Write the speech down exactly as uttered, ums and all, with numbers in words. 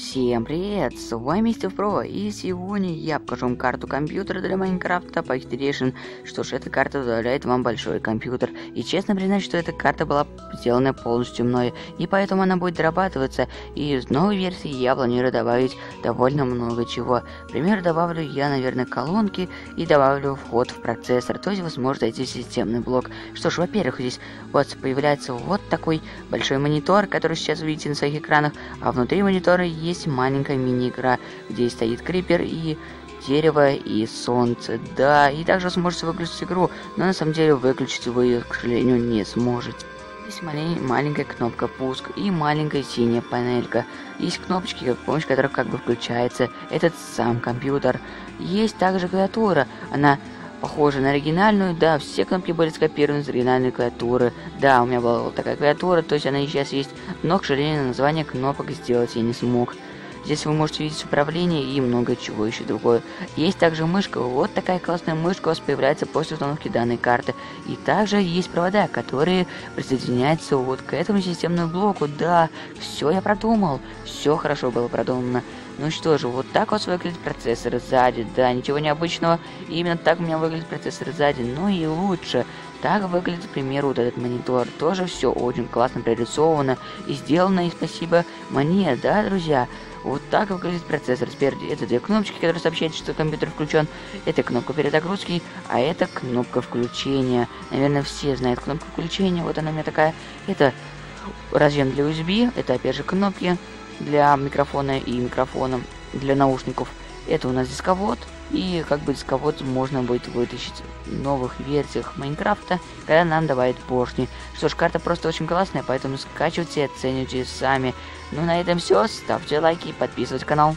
Всем привет, с вами Мистер Про, и сегодня я покажу вам карту компьютера для Майнкрафта Pocket Edition. Что ж, эта карта позволяет вам большой компьютер, и честно признать, что эта карта была сделана полностью мной, и поэтому она будет дорабатываться, и в новой версии я планирую добавить довольно много чего. Например, добавлю я, наверное, колонки, и добавлю вход в процессор, то есть вы сможете зайти в системный блок. Что ж, во-первых, здесь вот появляется вот такой большой монитор, который сейчас видите на своих экранах, а внутри монитора есть Есть маленькая мини-игра, где стоит крипер и дерево, и солнце, да, и также сможете выключить игру, но на самом деле выключить вы ее, к сожалению, не сможете. Есть маленькая кнопка пуск и маленькая синяя панелька. Есть кнопочки, как помощь которых как бы включается этот сам компьютер. Есть также клавиатура, она похоже на оригинальную, да, все кнопки были скопированы с оригинальной клавиатуры. Да, у меня была вот такая клавиатура, то есть она и сейчас есть, но, к сожалению, название кнопок сделать я не смог. Здесь вы можете видеть управление и много чего еще другое. Есть также мышка, вот такая классная мышка у вас появляется после установки данной карты. И также есть провода, которые присоединяются вот к этому системному блоку, да, все я продумал, все хорошо было продумано. Ну что же, вот так вот выглядит процессор сзади, да, ничего необычного, именно так у меня выглядит процессор сзади, ну и лучше. Так выглядит, к примеру, вот этот монитор, тоже все очень классно прорисовано и сделано, и спасибо мне, да, друзья. Вот так выглядит процессор спереди, это две кнопочки, которые сообщают, что компьютер включен, это кнопка перезагрузки, а это кнопка включения, наверное, все знают кнопку включения, вот она у меня такая, это разъем для ю эс би, это опять же кнопки для микрофона и микрофона для наушников. Это у нас дисковод, и как бы дисковод можно будет вытащить в новых версиях Майнкрафта, когда нам добавят поршни. Что ж, карта просто очень классная, поэтому скачивайте, оценивайте сами. Ну на этом все, ставьте лайки, подписывайтесь на канал.